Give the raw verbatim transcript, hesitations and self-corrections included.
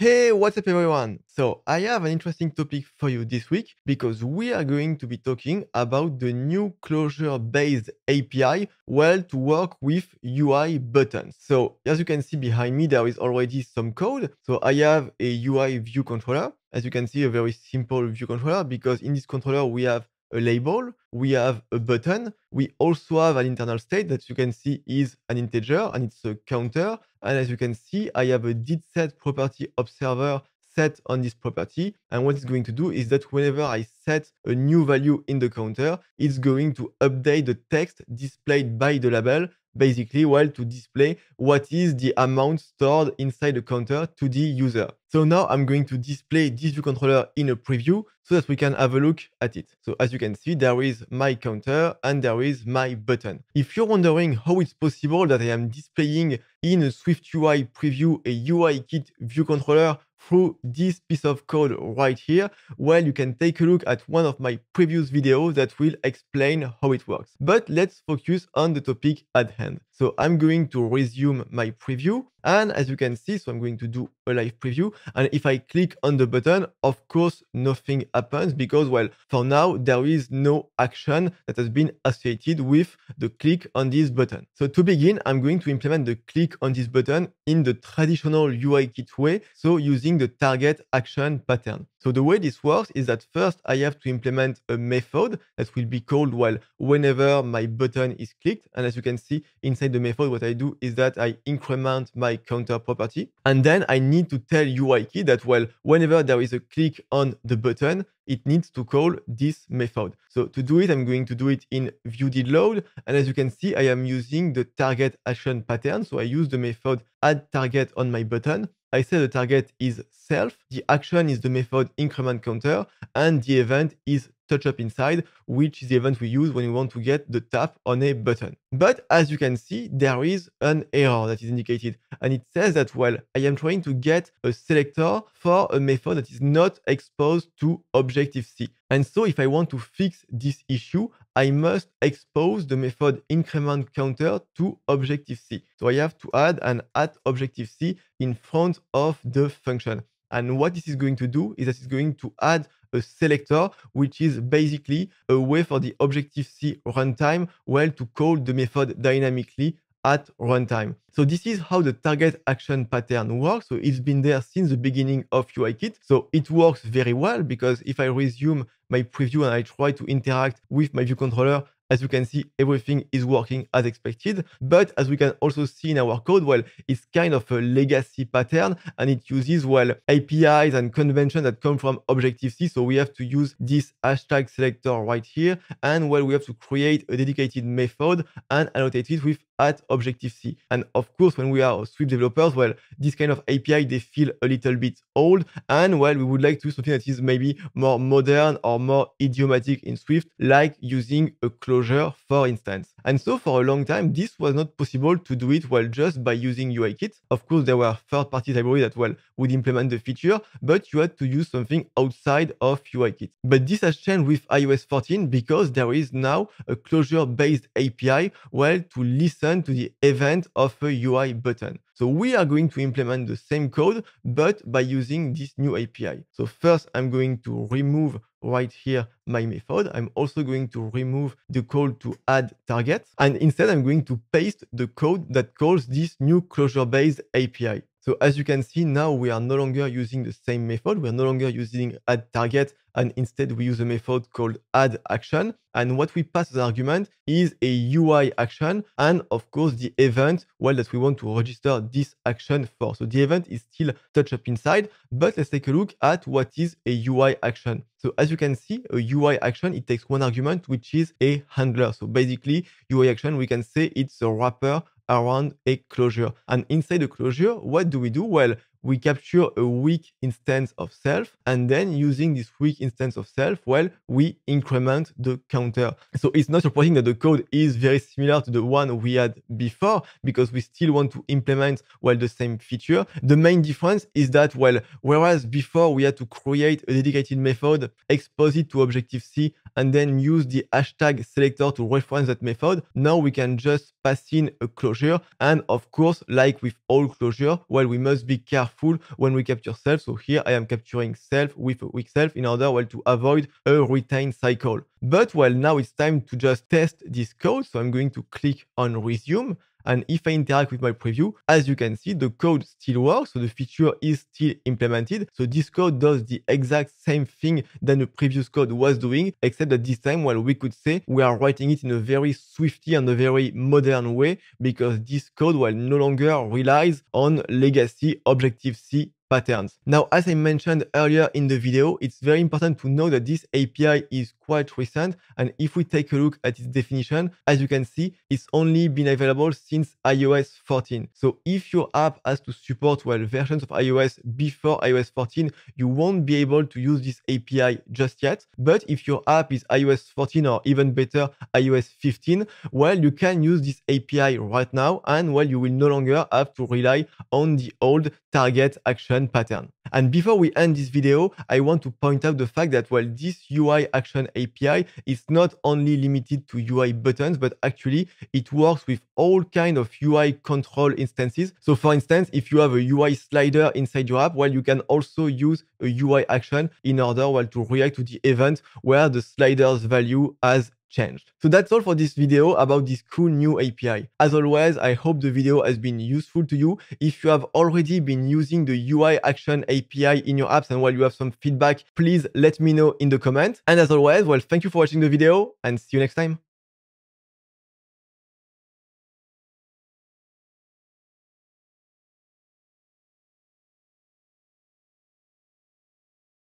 Hey, what's up everyone? So I have an interesting topic for you this week because we are going to be talking about the new closure-based A P I, well, to work with U I buttons. So as you can see behind me, there is already some code. So I have a U I view controller. As you can see, a very simple view controller because in this controller, we have a label, we have a button, we also have an internal state that you can see is an integer and it's a counter. And as you can see, I have a didSet property observer set on this property. And what it's going to do is that whenever I set a new value in the counter, it's going to update the text displayed by the label, basically, well, to display what is the amount stored inside the counter to the user. So now I'm going to display this view controller in a preview so that we can have a look at it. So as you can see, there is my counter and there is my button. If you're wondering how it's possible that I am displaying in a Swift U I preview a UIKit view controller through this piece of code right here, well, you can take a look at one of my previous videos that will explain how it works. But let's focus on the topic at hand. So I'm going to resume my preview. And as you can see, so I'm going to do a live preview. And if I click on the button, of course, nothing happens because, well, for now, there is no action that has been associated with the click on this button. So to begin, I'm going to implement the click on this button in the traditional UIKit way. So using the target action pattern. So the way this works is that first I have to implement a method that will be called, well, whenever my button is clicked. And as you can see inside the method, what I do is that I increment my counter property. And then I need to tell UIKit that, well, whenever there is a click on the button, it needs to call this method. So to do it, I'm going to do it in viewDidLoad. And as you can see, I am using the target action pattern. So I use the method addTarget on my button. I say the target is self, the action is the method incrementCounter, and the event is TouchUpInside, which is the event we use when we want to get the tap on a button. But as you can see, there is an error that is indicated. And it says that, well, I am trying to get a selector for a method that is not exposed to Objective-C. And so if I want to fix this issue, I must expose the method incrementCounter to Objective-C. So I have to add an at Objective C in front of the function. And what this is going to do is that it's going to add a selector, which is basically a way for the Objective-C runtime, well, to call the method dynamically at runtime. So this is how the target action pattern works. So it's been there since the beginning of UIKit. So it works very well because if I resume my preview and I try to interact with my view controller, as you can see, everything is working as expected. But as we can also see in our code, well, it's kind of a legacy pattern and it uses, well, A P Is and conventions that come from Objective-C. So we have to use this hashtag selector right here. And, well, we have to create a dedicated method and annotate it with at Objective C. And of course, when we are Swift developers, well, this kind of A P I, they feel a little bit old. And, well, we would like to do something that is maybe more modern or more idiomatic in Swift, like using a closure, for instance. And so for a long time, this was not possible to do it, well, just by using UIKit. Of course, there were third-party libraries that, well, would implement the feature, but you had to use something outside of UIKit. But this has changed with iOS fourteen because there is now a closure-based A P I, well, to listen to the event of a U I button. So we are going to implement the same code, but by using this new A P I. So first, I'm going to remove right here my method. I'm also going to remove the call to add target. And instead, I'm going to paste the code that calls this new closure-based A P I. So as you can see, now we are no longer using the same method. We are no longer using add target, and instead we use a method called add action. And what we pass as an argument is a U I action, and of course the event, well, that we want to register this action for. So the event is still TouchUpInside, but let's take a look at what is a U I action. So as you can see, a U I action, it takes one argument, which is a handler. So basically, U I action, we can say it's a wrapper around a closure. And inside the closure, what do we do? Well, we capture a weak instance of self, and then using this weak instance of self, well, we increment the counter. So it's not surprising that the code is very similar to the one we had before, because we still want to implement, well, the same feature. The main difference is that, well, whereas before we had to create a dedicated method, expose it to Objective-C, and then use the hashtag selector to reference that method. Now we can just pass in a closure. And of course, like with all closure, well, we must be careful when we capture self. So here I am capturing self with a weak self in order, well, to avoid a retain cycle. But well, now it's time to just test this code. So I'm going to click on resume. And if I interact with my preview, as you can see, the code still works. So the feature is still implemented. So this code does the exact same thing that the previous code was doing, except that this time, well, we could say we are writing it in a very Swifty and a very modern way, because this code, well, no longer relies on legacy Objective-C patterns. Now, as I mentioned earlier in the video, it's very important to know that this A P I is quite recent. And if we take a look at its definition, as you can see, it's only been available since i O S fourteen. So if your app has to support, well, versions of iOS before i O S fourteen, you won't be able to use this A P I just yet. But if your app is i O S fourteen or even better, i O S fifteen, well, you can use this A P I right now. And well, you will no longer have to rely on the old target action pattern. And before we end this video, I want to point out the fact that, well, this U I Action A P I is not only limited to U I buttons, but actually it works with all kinds of U I control instances. So for instance, if you have a U I slider inside your app, well, you can also use a U I action in order, well, to react to the event where the slider's value has changed. So that's all for this video about this cool new A P I. As always, I hope the video has been useful to you. If you have already been using the U I Action A P I in your apps and while you have some feedback, please let me know in the comments. And as always, well, thank you for watching the video and see you next time.